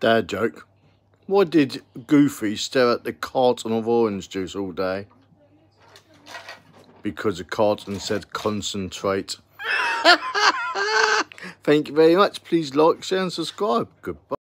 Dad joke. Why did Goofy stare at the carton of orange juice all day? Because the carton said concentrate. Thank you very much. Please like, share and subscribe. Goodbye.